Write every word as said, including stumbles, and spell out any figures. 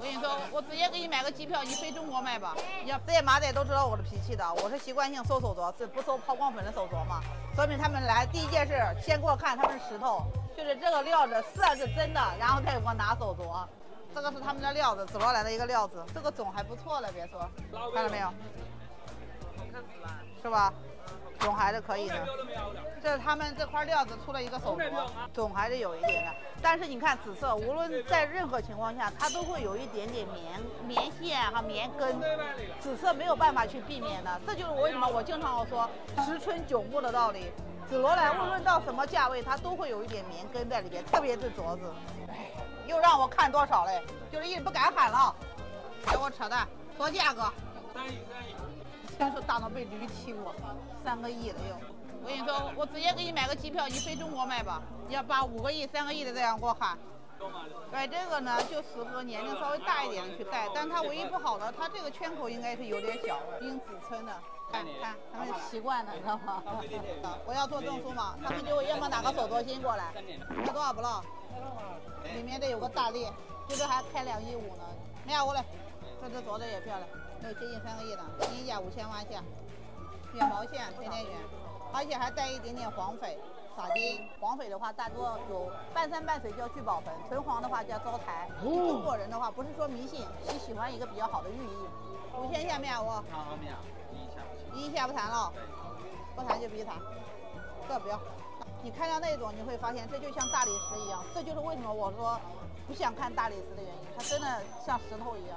我跟你说，我直接给你买个机票，你飞中国卖吧。你要在马仔都知道我的脾气的，我是习惯性搜手镯，是不搜抛光粉的手镯嘛。所以他们来第一件事，先给我看他们是石头，就是这个料子色是真的，然后再给我拿手镯。这个是他们的料子，紫罗兰的一个料子，这个种还不错了，别说，看到没有？好看死了，是吧？ 种还是可以的，这是他们这块料子出了一个手镯，种还是有一点的。但是你看紫色，无论在任何情况下，它都会有一点点棉棉线和棉根，紫色没有办法去避免的。这就是为什么我经常说十春九牧的道理。紫罗兰无论到什么价位，它都会有一点棉根在里边，特别是镯子。又让我看多少嘞？就是一直不敢喊了，给我扯淡，多价格？三亿三亿。 真是大脑被驴踢我，三个亿了又。我跟你说，我直接给你买个机票，你飞中国卖吧。你要把五个亿、三个亿的这样给我喊。对，这个呢就适合年龄稍微大一点的去戴，但它唯一不好的，它这个圈口应该是有点小，因尺寸的。看，看，他们习惯了，知道吗？我要做证书嘛，他们给我要么拿个手镯心过来，要多少不落？里面得有个大裂，这边还开两亿五呢。没有我嘞，这只镯子也漂亮。 没有接近三个亿的，银甲五千万下，远毛线天天远，而且还带一点点黄翡、撒金。黄翡的话，大多有半山半水叫聚宝盆，纯黄的话叫招财。中国人的话，不是说迷信，是喜欢一个比较好的寓意。五千下面我，好好面，一一下不谈了，不谈就别谈，这不要。你看到那种，你会发现这就像大理石一样，这就是为什么我说不想看大理石的原因，它真的像石头一样。